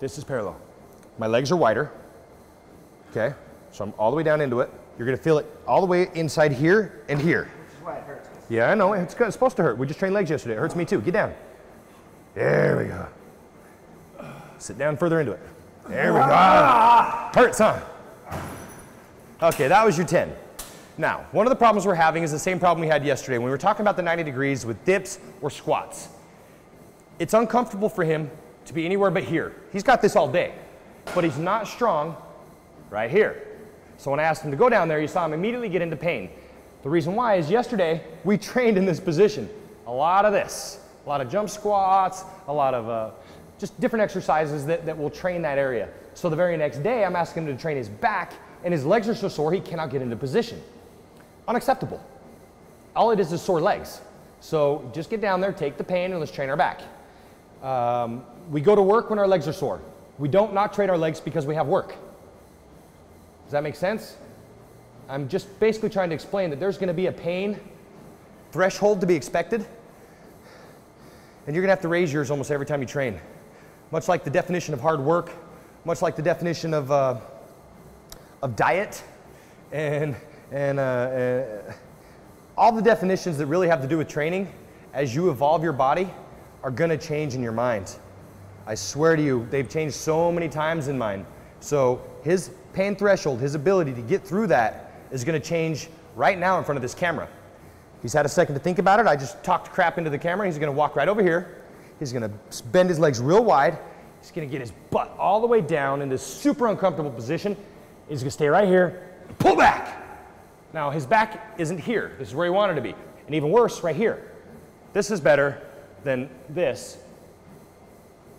This is parallel. My legs are wider, okay? So I'm all the way down into it. You're gonna feel it all the way inside here and here. Which is why it hurts. Yeah, I know, it's supposed to hurt. We just trained legs yesterday, it hurts me too. Get down. There we go. Sit down further into it. There we go. Ah, hurts, huh? Okay, that was your 10. Now, one of the problems we're having is the same problem we had yesterday when we were talking about the 90 degrees with dips or squats. It's uncomfortable for him to be anywhere but here. He's got this all day, but he's not strong right here. So when I asked him to go down there, you saw him immediately get into pain. The reason why is yesterday we trained in this position. A lot of this, a lot of jump squats, a lot of just different exercises that will train that area. So the very next day, I'm asking him to train his back, and his legs are so sore he cannot get into position. Unacceptable. All it is sore legs. So just get down there, take the pain, and let's train our back. We go to work when our legs are sore. We don't not train our legs because we have work. Does that make sense? I'm just basically trying to explain that there's gonna be a pain threshold to be expected, and you're gonna have to raise yours almost every time you train. Much like the definition of hard work, much like the definition of diet, and all the definitions that really have to do with training, as you evolve your body, are gonna change in your mind. I swear to you, they've changed so many times in mine. So his pain threshold, his ability to get through that, is gonna change right now in front of this camera. He's had a second to think about it. I just talked crap into the camera. He's gonna walk right over here. He's gonna bend his legs real wide. He's gonna get his butt all the way down in this super uncomfortable position. He's gonna stay right here, pull back. Now his back isn't here. This is where he wanted to be. And even worse, right here. This is better than this,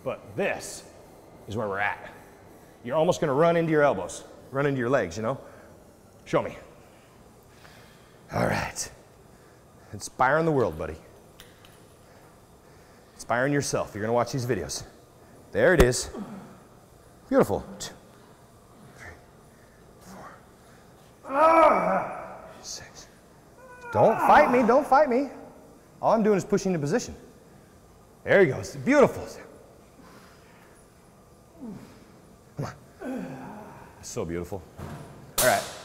but this is where we're at. You're almost gonna run into your elbows, run into your legs, you know? Show me. All right. Inspiring the world, buddy. Inspiring yourself. You're gonna watch these videos. There it is. Beautiful. 2, 3, 4, 6. Don't fight me. All I'm doing is pushing the position. There he goes. Beautiful. Come on. So beautiful. All right.